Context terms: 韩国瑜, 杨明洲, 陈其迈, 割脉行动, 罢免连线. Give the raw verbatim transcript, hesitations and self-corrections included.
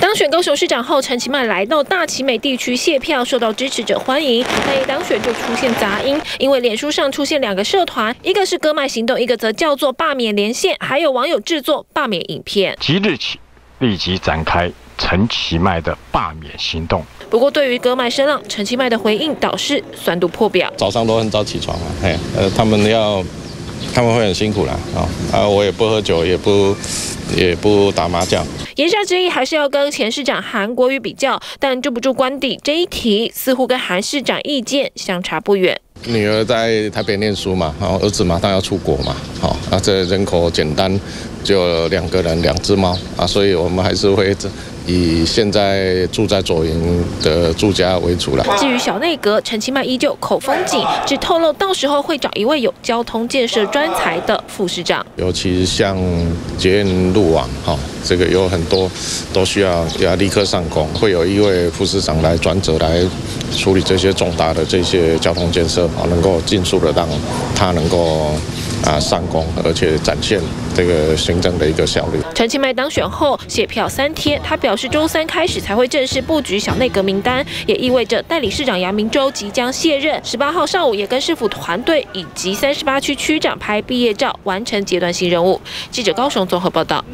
当选高雄市长后，陈其迈来到大旗美地区谢票，受到支持者欢迎。但一当选就出现杂音，因为脸书上出现两个社团，一个是割脉行动，一个则叫做罢免连线，还有网友制作罢免影片。即日起，立即展开陈其迈的罢免行动。不过，对于割脉声浪，陈其迈的回应倒是酸度破表。早上都很早起床了、啊，哎，呃，他们要。 他们会很辛苦啦，啊啊！我也不喝酒，也不也不打麻将。言下之意还是要跟前市长韩国瑜比较，但住不住官邸这一题，似乎跟韩市长意见相差不远。女儿在台北念书嘛，然后儿子马上要出国嘛，好啊，这人口简单，就两个人两只猫啊，所以我们还是会以现在住在左营的住家为主了。至于小内阁，陈其迈依旧口风紧，只透露到时候会找一位有交通建设专才的副市长。尤其像捷运路网，哈、哦，这个有很多都需要要立刻上工，会有一位副市长来专责来处理这些重大的这些交通建设，啊、哦，能够尽速的让他能够。 啊，上工，而且展现这个行政的一个效率。陈其迈当选后卸票三天，他表示周三开始才会正式布局小内阁名单，也意味着代理市长杨明洲即将卸任。十八号上午也跟市府团队以及三十八区区长拍毕业照，完成阶段性任务。记者高雄综合报道。